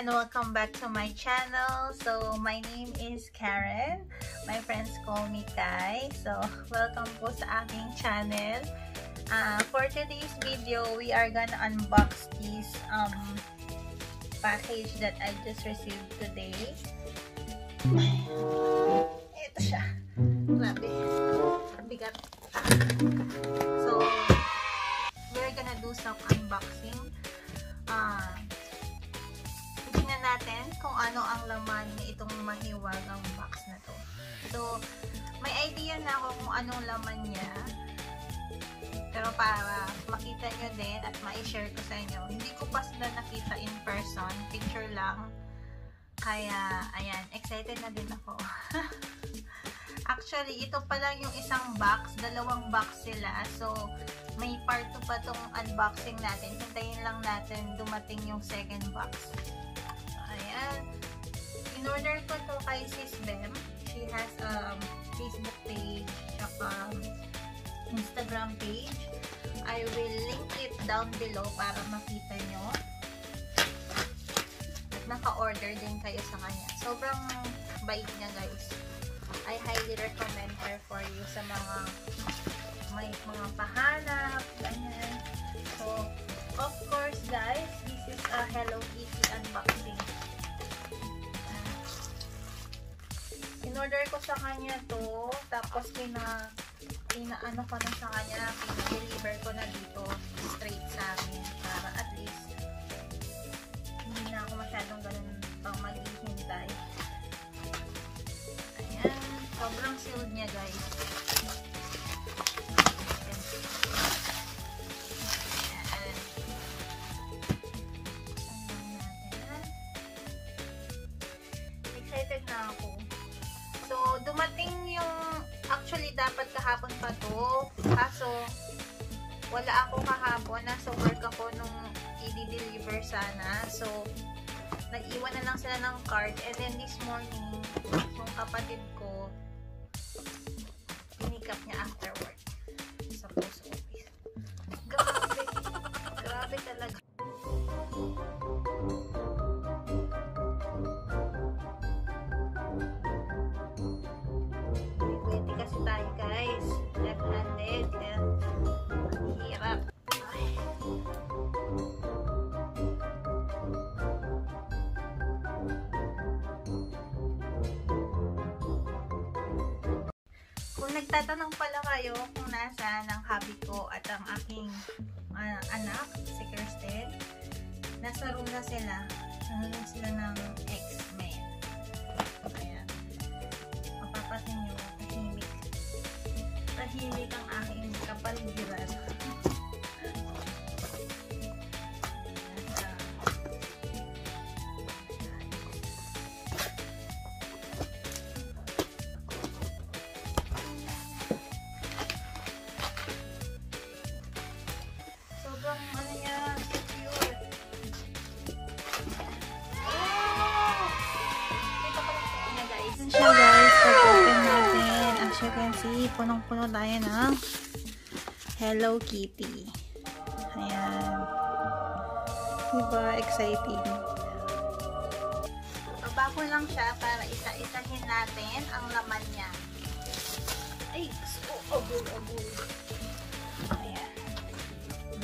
And welcome back to my channel. So my name is Karen. My friends call me Tay. So welcome po sa aking channel. For today's video, we are gonna unbox this package that I just received today. Ito siya. Grabe. Bigat. So we're gonna do some unboxing. Natin kung ano ang laman nitong mahiwagang box na to. So, may idea na ako kung anong laman niya. Pero para makita nyo din at ma-share ko sa inyo. Hindi ko pa sila nakita in person. Picture lang. Kaya, ayan. Excited na din ako. Actually, ito pa lang yung isang box. Dalawang box sila. So, may part 2 pa tong unboxing natin. Hintayin lang natin dumating yung second box. Ayan. In-order ko to kay Sis Bem. She has Facebook page at Instagram page. I will link it down below para makita nyo. At naka-order din kayo sa kanya. Sobrang bait niya, guys. I highly recommend her for you sa mga pahanap. Ganyan. So, of course, guys, this is a Hello Kitty unboxing. In-order ko sa kanya to, tapos pinaano ko na sa kanya, pina-deliver ko na dito straight sa amin para at least hindi na ako masyadong ganun pang maghihintay. Ayan, sobrang sealed niya, guys. Dumating yung, actually dapat kahapon pa to, kaso wala ako kahapon, nasa work ako nung i-deliver sana, so nag-iwan na lang sila ng card, and then this morning yung kapatid ko pinikap niya after work sa post office. Grabe, grabe talaga. Nagtatanong pala kayo kung nasaan ang hubby ko at ang aking anak, si Kirstin. Nasa room na sila. Nanonood sila ng X-Men. Ayan. Mapapasin nyo, tahimik. Tahimik ang aking kapaligiran. Punong-puno tayo ng Hello Kitty. Ayan. Diba? Exciting. Babago lang siya para isa-isahin natin ang laman niya. Ay! Oh, abul. Ayan.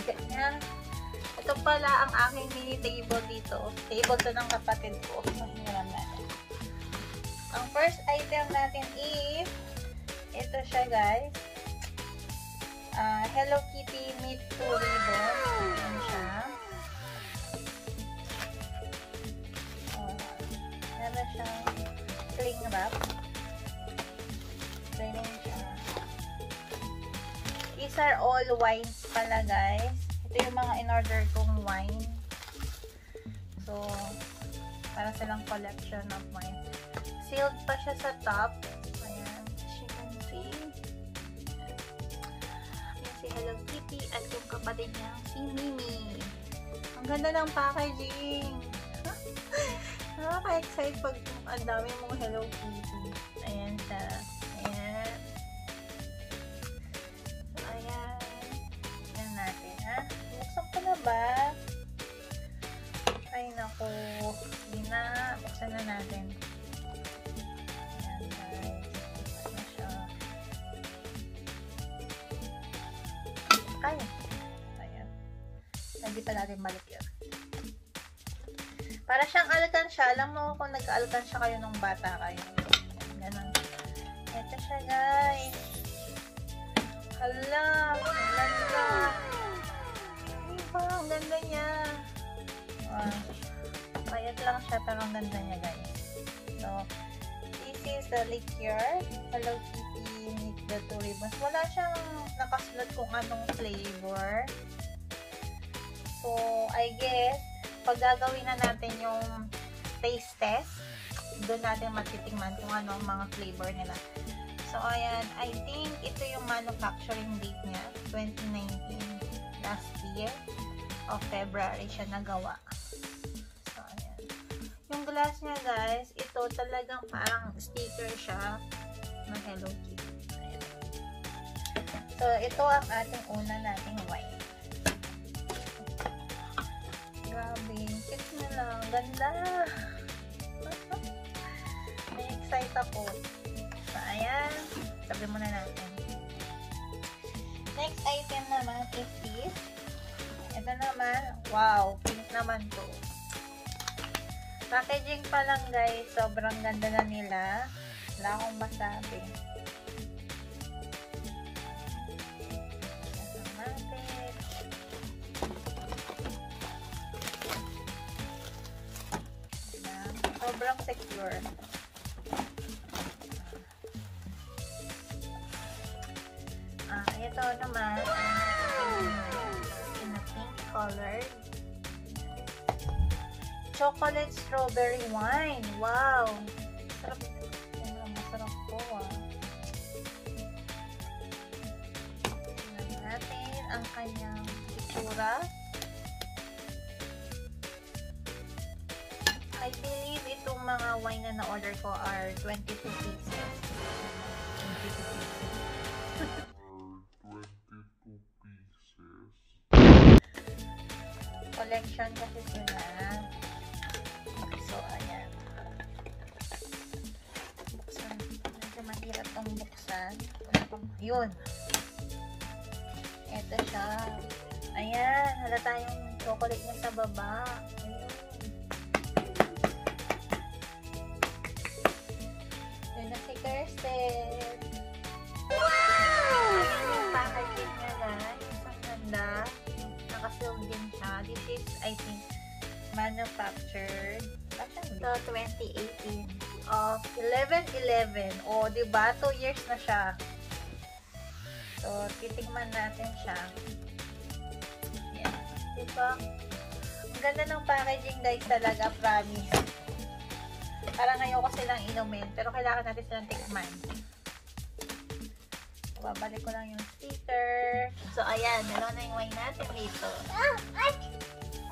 Ganyan. Ito pala ang aking mini table dito. Table to ng kapatid ko. Mahingalan natin. Ang first item natin is ito siya, guys. Hello Kitty Meat 2 Ribbon. Ayan siya. Meron siyang cling wrap. Ganyan siya. These are all wines pala, guys. Ito yung mga in-order kong wine. So, para silang collection of wine. Sealed pa siya sa top. Hello Kitty at yung kapatid niya si Mimi. Ang ganda ng packaging. nakaka-excite pag ang dami mong Hello Kitty. Ayan siya. Ayan. So, ayan. Ayan natin, ha? Buksan ko na ba? Ay, naku. Hindi na. Buksan na natin. Ayan, guys. Buksan na siya. Ay. Ayan. Hindi pa natin balik yun. Para siyang alkansya. Alam mo kung nagka-alkansya kayo nung bata kayo. Ganun. Ito siya, guys. Hala. Ang ganda. Diba? Ang ganda niya. Bayad lang siya, pero ang ganda niya, guys. So, this is the liqueur. Hello Kitty. Need the 2 ribbons. Wala siyang nakasulat kung anong flavor. So, I guess, pag gagawin na natin yung taste test, doon natin matitingnan kung ano ang mga flavor nila. So, ayan. I think ito yung manufacturing date niya. 2019. Last year of February siya nagawa. So, ayan. Yung glass niya, guys, ito talagang parang sticker siya ng Hello Kitty. Ayan. So, ito ang ating una nating wine. Grabe, cute na lang. Ganda! May excite ako. So, ayan. Sabi muna natin. Next item naman is this. Ito naman. Wow! Pink naman to. Packaging pa lang, guys. Sobrang ganda na nila. Wala akong masabi. Sobrang secure. Ito naman in a pink color. Chocolate strawberry wine. Wow! Sarap. Masarap po, ah. Tignan natin ang kanyang itsura. I believe itong mga wine na na-order ko are 22 pieces. 22 pieces. Collection kasi sila. So, ayan. Buksan. Medyo mahirap ang buksan. Yun. Ito siya. Ayan. Halata yung chocolate niya sa baba. Na si Kirstin. Wow! Ayan yung packaging niya, guys. Ang ganda. Naka-film din siya. This is, I think, manufactured. So, 2018 of 11/11. O, diba? 2 years na siya. So, titigman natin siya. Ayan. Diba? Ang ganda ng packaging, guys. Talaga, promise. Parang ngayon ko silang inumin, pero kailangan natin silang tikman. Babalik ko lang yung sticker. So, ayan. Meron na yung wine natin dito.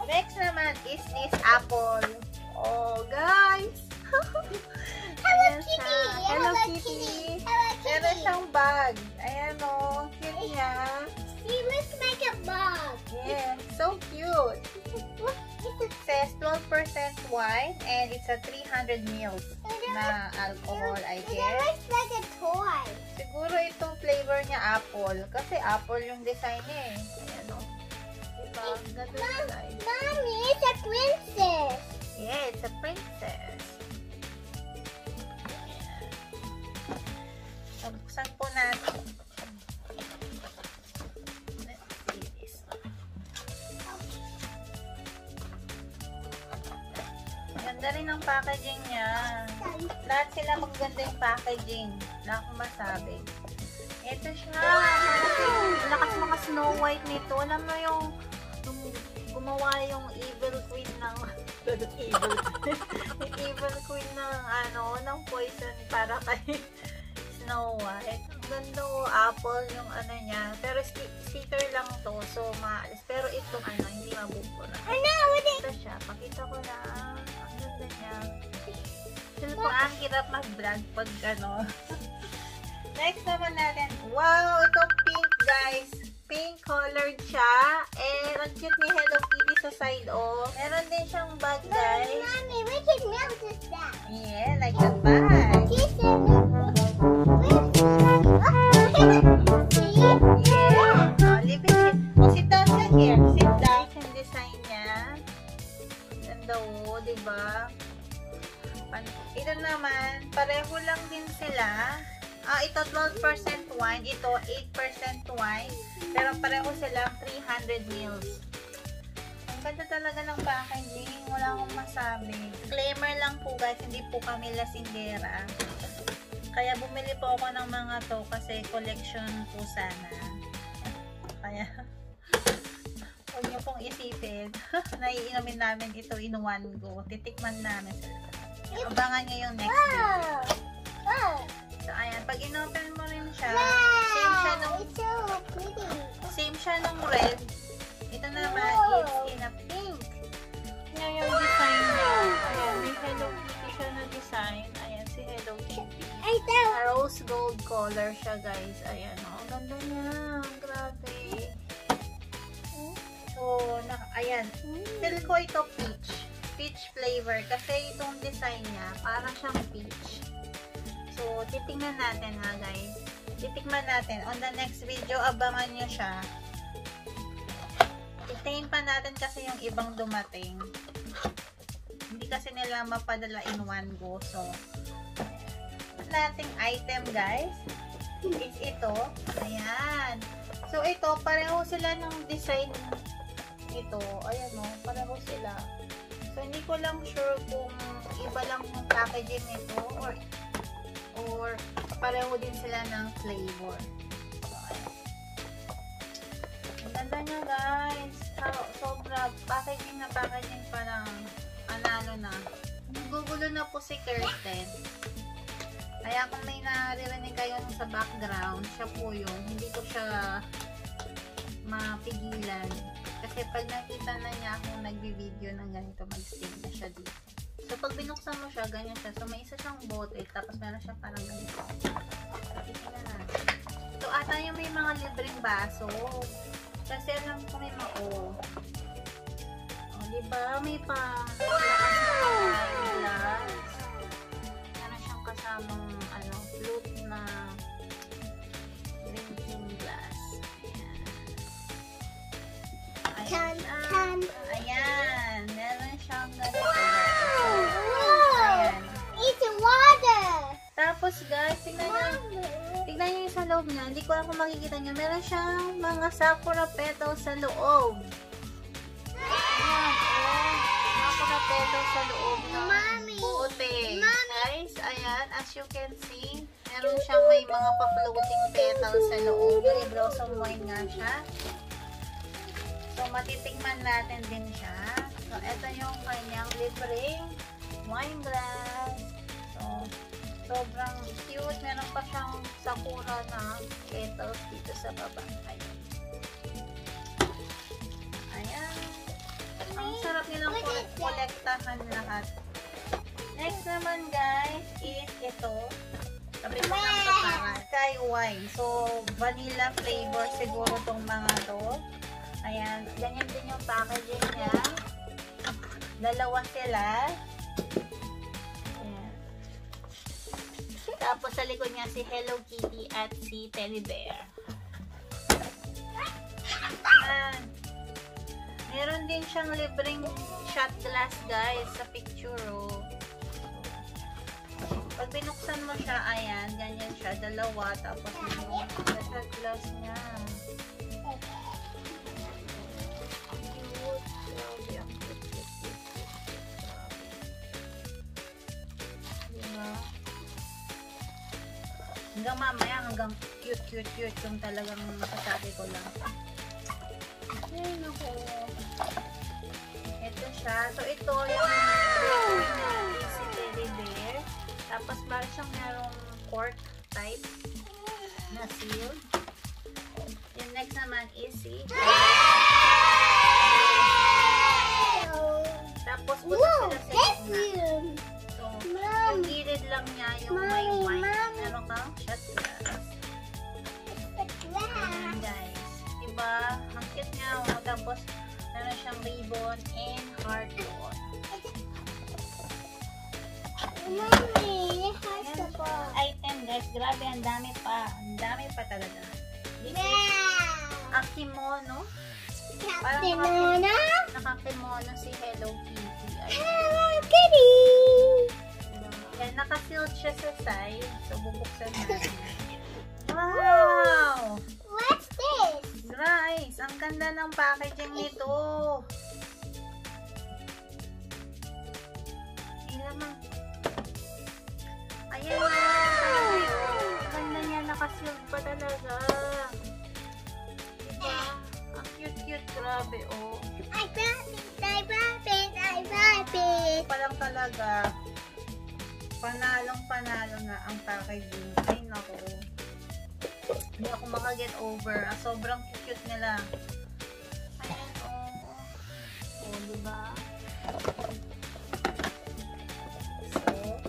Next naman is this apple. Oh, guys! Hello Kitty! Hello Kitty! Meron siyang bag. Ayan, oh. Cute niya. She looks like a bug. Yeah, so cute. It says 12% wine and it's a 300 mils na alcohol, I guess. It looks like a toy. Siguro itong flavor niya apple. Kasi apple yung design niya, eh. Ayan, o. Diba? Ganda yung design. Mommy, it's a princess. Yeah, it's a princess. So, buksan po natin. Ganda rin ang packaging niya. Lahat sila magaganda yung packaging. Wala akong masabi. Ito siya. Wow! Lakas maka Snow White nito. Alam mo yung gumawa yung evil queen ng yung evil queen ng ano, ng poison para kay Snow White. Ang ganda, oh, apple yung ano niya. Pero sticker lang to. So, maalis. Pero ito ano, hindi mabubura. Ito siya. Pakita ko na. Niya. Feel ko ang hirap mag-vlog pag ano. Next naman natin. Wow! Ito pink, guys. Pink colored siya. Eh, ang cute ni Hello Kitty sa side, oh. Meron din siyang bag, guys. Mommy, we can melt this bag. Yeah, like that bag. Kissin. Yeah. Oh, leave it in. Oh, sit down siya here. Sit down. Yung design niya. Ganda, oh. Diba? Ito naman, pareho lang din sila. Ah, ito 12% wine, ito 8% wine, pero pareho sila 300 mils. Ang ganda talaga ng packaging, wala akong masabi. Disclaimer lang po guys, hindi po kami lasingera. Kaya bumili po ako ng mga to kasi collection po sana. Kaya, huwag niyo pong isipin. Naiinumin namin ito in one go. Titikman namin. Abangan niyo yung next video. Wow! So, ayan. Pag in-open mo rin siya, wow, same siya nung, same siya nung red. Ito naman, wow, it's in a pink. Yan yung design niya. Ayan, may Hello Kitty siya na design. Ayan, si Hello Kitty. A rose gold color siya, guys. Ayan, oh. Ang ganda niya. Grabe. So, ayan. Feel ko ito peach. Peach flavor. Kasi itong design niya, parang siyang peach. So, titingnan natin ha guys. Titikman natin. On the next video, abangan nyo siya. Titingin pa natin kasi yung ibang dumating. Hindi kasi nila mapadala in one go. So, nating item guys. It's ito. Ayan. So, ito, pareho sila ng design ito. Ayan o, pareho sila. So, hindi ko lang sure kung iba lang yung packaging ito or pareho din sila ng flavor. Ang ganda niya guys. Sobra. Packaging na packaging parang analo na. Nagugulo na po si Kirstin. Kaya kung may naririnig kayo sa background, siya po yun. Hindi ko siya mapigilan. Kasi pag nakita na niya akong nagbi-video ng ganito, mag-stay na siya dito. So, pag binuksan mo siya, ganyan siya. So, may isa siyang bote. Tapos, meron siya parang ganito. Tingnan natin. So, ata yung may mga libreng baso. Kasi, alam ko may mga, oh. Oh, diba? May pa. Wow! Meron siyang kasamang, ano, flute na drinking glass. Ayan. Ayan. Ayan. Meron siyang ganito. Tapos guys, tignan nyo yung sa loob niya. Hindi ko lang kung makikita nyo. Meron siyang mga sakura petals sa loob. Ayan, ayan. Sakura petals sa loob ng bote. Guys, ayan. As you can see, meron siyang may mga pa-floating petals sa loob. May blossom wine nga siya. So, matitingman natin din siya. So, eto yung kanyang libreng wine glass. So, sobrang cute. Meron pa siyang sakura na petals dito sa baba. Ayan. Ayan. Ang sarap nilang kolektahan lahat. Next naman guys is ito. Sabi ko lang ito parang sky wine. So, vanilla flavor siguro tong mga to. Ayan. Ganyan din yung packaging niya. Dalawa sila. Tapos sa likod niya si Hello Kitty at si Teddy Bear. Ayan. Meron din siyang libreng shot glass guys sa picture. Oh. Pag binuksan mo siya, ayan, ganyan siya. Dalawa. Tapos yung shot glass niya. Hanggang mamaya, hanggang cute yung talagang masasabi ko lang. Ay, naku. Ito siya. So, ito yung si Teddy Bear. Tapos, parang siyang merong cork type na seal. Yung next naman is si tapos, puto sila sa ito na. So, yung lang niya yung may wine. Meron kang shot glass. Ayan guys. Diba? Ang cute niya. Tapos meron siyang ribbon and heart doon. Mami, heart doon. Item guys. Grabe, ang dami pa. Ang dami pa talaga. This is a kimono. Parang naka-kimono si Hello Kitty. Hello Kitty! Yan, naka-sealed siya sa side. So, bubuksan natin. Wow! What's this? Guys, ang ganda ng packaging nito. Ilaman. Ayan na. Wow! Ang ganda niya, naka-sealed pa talaga. Cute, grabe, oh. I love it. Palang talaga, panalong-panalo na ang packaging. Ay, naku. Hindi ako makaget over. Ah, sobrang cute nila. Ayan, oh. Oh, diba? So,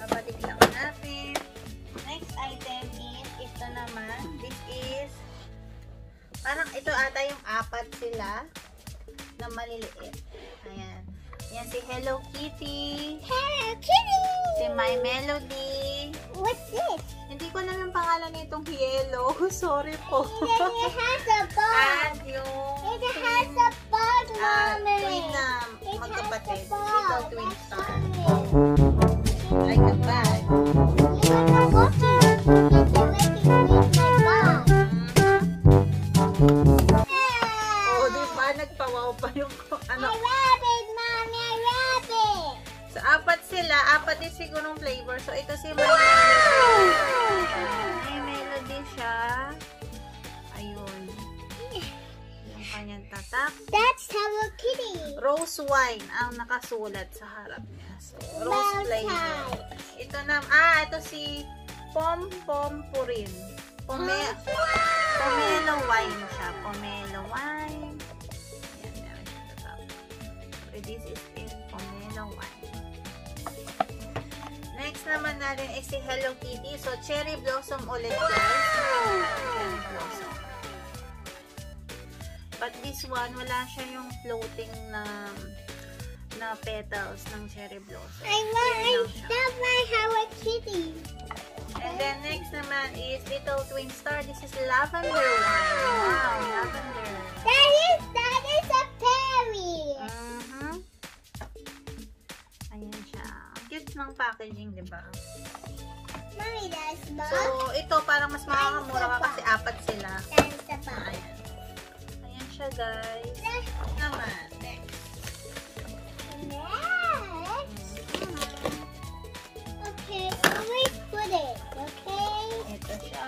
babalik lang natin. Next item is, ito naman. This is, parang ito ata yung apat sila na maliliit. Ayan. Ayan si Hello Kitty. Hello Kitty! Si My Melody. What's this? Hindi ko alam ang pangalan nitong yellow. Sorry po. It has a ball. At yung it has a ball, Mommy. Twin na magkapatid. Little Twin Star. Like a bag. You want to sigurong flavor. So, ito si Mami. Wow! May melody siya. Ayun. Yung kanyang tatak. That's Hello Kitty. Rose wine ang nakasulat sa harap niya. So, rose flavor. Ito na, ito si Pom-Pom Purin. Pomelo wine siya. Pomelo wine. Ayan, meron siya tatak. So, this is in pomelo wine. Next naman natin is si Hello Kitty. So, cherry blossom ulit guys. Cherry blossom. But this one, wala siya yung floating na petals ng cherry blossom. I love my Hello Kitty. And then, next naman is Little Twin Star. This is lavender one. Wow, lavender. That is a fairy. Ayan siya. Cute ng packaging, di ba? Mommy, that's box. So, ito parang mas makakamura ka kasi apat sila. That's the box. Ayan. Ayan siya, guys. Next naman. Next. Okay, always put it. Okay? Ito siya.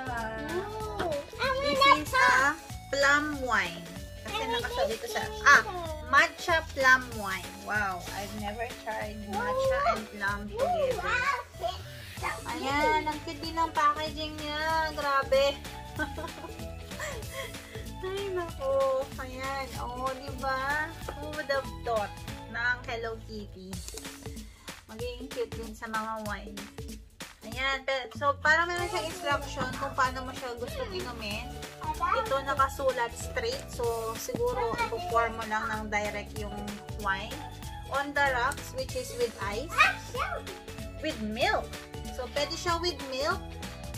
Oh, this is a plum wine. Kasi nakasabi ito sa... Matcha plum wine. Wow, I've never tried matcha and plum together. Ayan, ang cute din ang packaging niya. Grabe. Ay, naku. Ayan. Oh, diba? Who would have thought na ang Hello Kitty magiging cute din sa mga wine. Ayan. So, parang meron siyang instruction kung paano mo siya gusto inumin. Ito nakasulat straight, so siguro i-pour mo lang ng direct yung wine. On the rocks, which is with ice. With milk. So, pwede siya with milk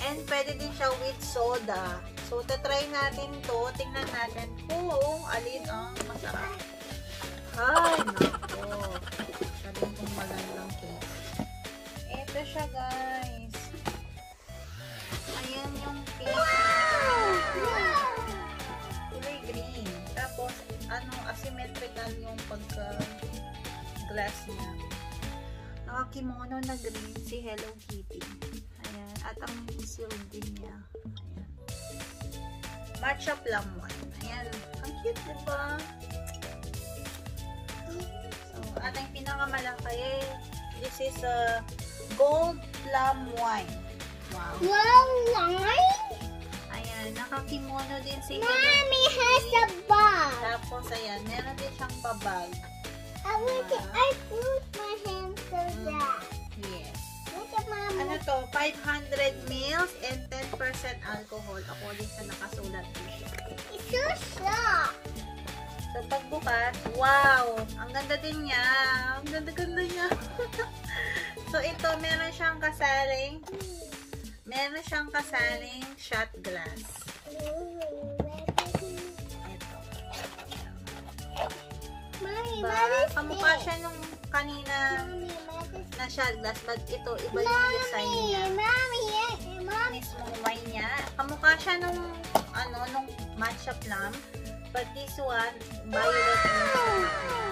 and pwede din siya with soda. So, tatry natin to. Tingnan natin kung alin ang masarap. Ay, naku. Sabihin kong malandang case. Ito siya, guys. Ayan yung case. Kulay green. Tapos, asymmetrical yung pagka-glass niya. Nakakimono na green si Hello Kitty. Ayan. At ang sealed din niya. Ayan. Matcha plum one. Ayan. Ang cute, diba? So, ating pinakamalaki. This is a gold plum wine. Wow. Plum wine? Nakakimono din si Mommy has a bag. Tapos, ayan, meron din siyang pabag. I put my hand so that. Yes. Look at Mommy. 500 mils and 10% alcohol according sa nakasulat niya. Isusa! So pagbukas, wow! Ang ganda din niya! Ang ganda-ganda niya! So ito, meron siyang kasaring shot glass. Mami, kamukha siya nung kanina na shot glass, but ito iba yung design niya. Mami, mismo wine niya. Kamukha siya nung ano, nung matcha plum, but this one violet. Wow!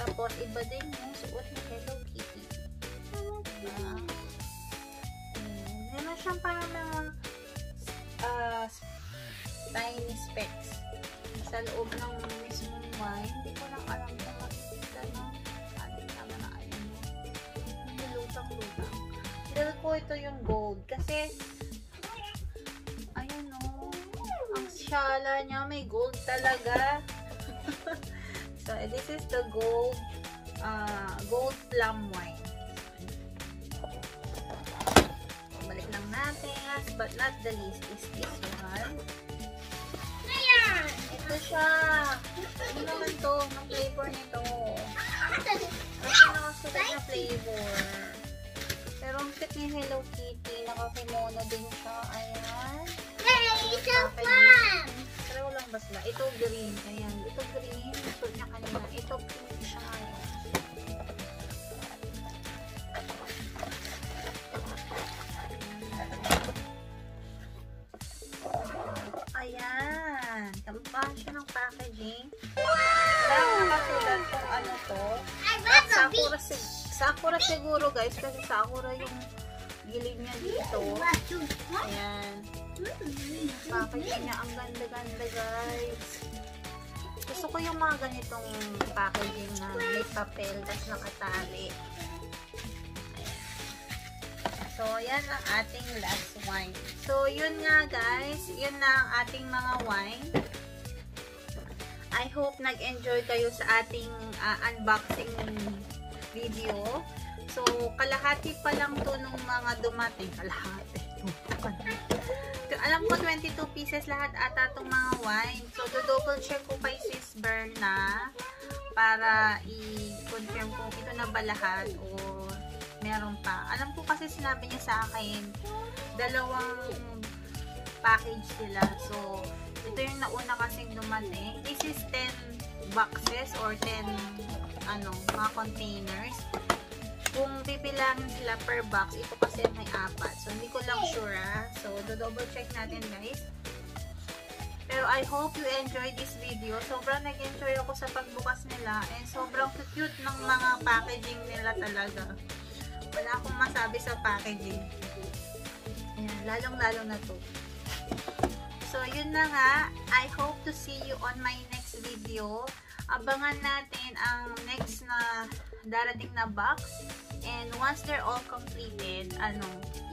Tapos iba din yung suot ni Hello Kitty. Meron siyang parang mga tiny specks sa loob ng mismo wine. Hindi ko lang alam na makikita ng ating naman na ayun mo. Lutang-lutang. Dahil ko ito yung gold. Kasi, ayun o. Ang shala niya. May gold talaga. So, this is the gold plum wine. Balik lang natin. Last but not the least is this one. Ito siya. Ano naman ito? Ang flavor nito. Kasi nakasulat na flavor. Pero ang cute ni Hello Kitty. Nakakimono din siya. Ayan. Pero walang basla. Ito green. Ayan. Ito green. Gusto niya kanina. Ito pink siya. Ayan. Siya ng packaging. Dahil nakasulat kung ano to. At sakura, sakura siguro guys. Kasi sakura yung gilid niya dito. Ayan. Packaging niya. Ang ganda-ganda guys. Gusto ko yung mga ganitong packaging na may papel tapos nakatali. So, yan ang ating last wine. So, yun nga guys. Yun na ang ating mga wine. I hope nag-enjoy kayo sa ating unboxing video. So, kalahati pa lang to nung mga dumating. Kalahati. So, alam ko 22 pieces lahat ata itong mga wine. So, do-double check ko kay Sis Berna para i-confirm kung ito na ba lahat o meron pa. Alam ko kasi sinabi niya sa akin, dalawang package sila. So, ito yung nauna kasing dumating. This is 10 boxes or 10 mga containers. Kung bibilangin sila per box, ito kasi may 4. So, hindi ko lang sure ha. So, do-double check natin guys. Pero I hope you enjoyed this video. Sobrang nag-enjoy ako sa pagbukas nila and sobrang cute ng mga packaging nila talaga. Wala akong masabi sa packaging. Ayan, lalong-lalo na to. So, yun na nga. I hope to see you on my next video. Abangan natin ang next na darating na box. And once they're all completed,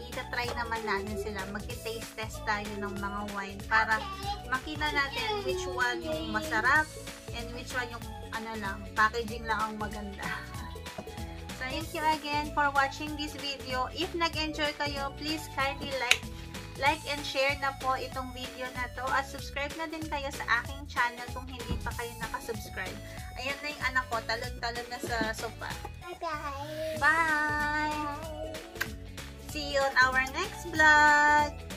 itatry naman natin sila. Magti-taste test tayo ng mga wine para makita natin which one yung masarap and which one yung packaging lang ang maganda. So, thank you again for watching this video. If nag-enjoy kayo, please kindly like and share na po itong video na to at subscribe na din kayo sa aking channel kung hindi pa kayo nakasubscribe. Ayan na yung anak ko, talon-talon na sa sopa. Bye! See you on our next vlog!